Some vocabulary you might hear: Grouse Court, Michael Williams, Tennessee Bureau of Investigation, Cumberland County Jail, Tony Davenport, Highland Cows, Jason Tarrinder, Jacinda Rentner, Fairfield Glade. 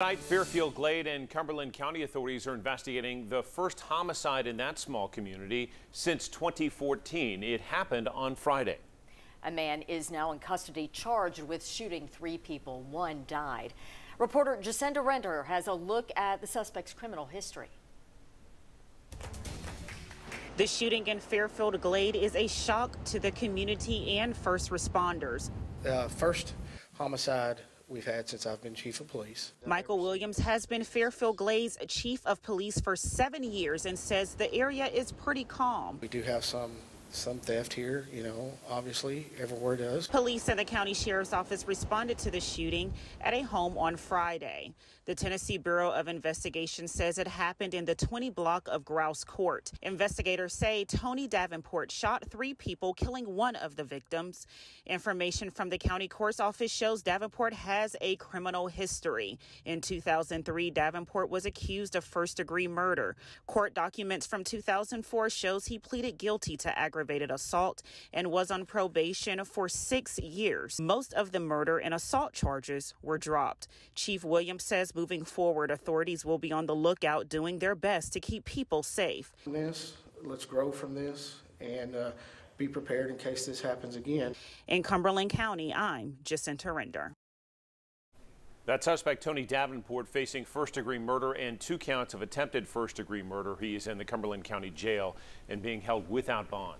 Tonight, Fairfield Glade and Cumberland County authorities are investigating the first homicide in that small community since 2014. It happened on Friday. A man is now in custody charged with shooting three people. One died. Reporter Jacinda Rentner has a look at the suspect's criminal history. The shooting in Fairfield Glade is a shock to the community and first responders. First homicide we've had since I've been chief of police. Michael Williams has been Fairfield Glade's chief of police for 7 years and says the area is pretty calm. We do have some theft here, you know, obviously everywhere does. Police and the county sheriff's office responded to the shooting at a home on Friday. The Tennessee Bureau of Investigation says it happened in the 20 block of Grouse Court. Investigators say Tony Davenport shot three people, killing one of the victims. Information from the county court's office shows Davenport has a criminal history. In 2003, Davenport was accused of first-degree murder. Court documents from 2004 shows he pleaded guilty to aggravated assault and was on probation for 6 years. Most of the murder and assault charges were dropped. Chief Williams says moving forward, authorities will be on the lookout, doing their best to keep people safe. Let's grow from this and be prepared in case this happens again. In Cumberland County, I'm Jason Tarrinder. That suspect, Tony Davenport, facing first-degree murder and 2 counts of attempted first-degree murder. He is in the Cumberland County Jail and being held without bond.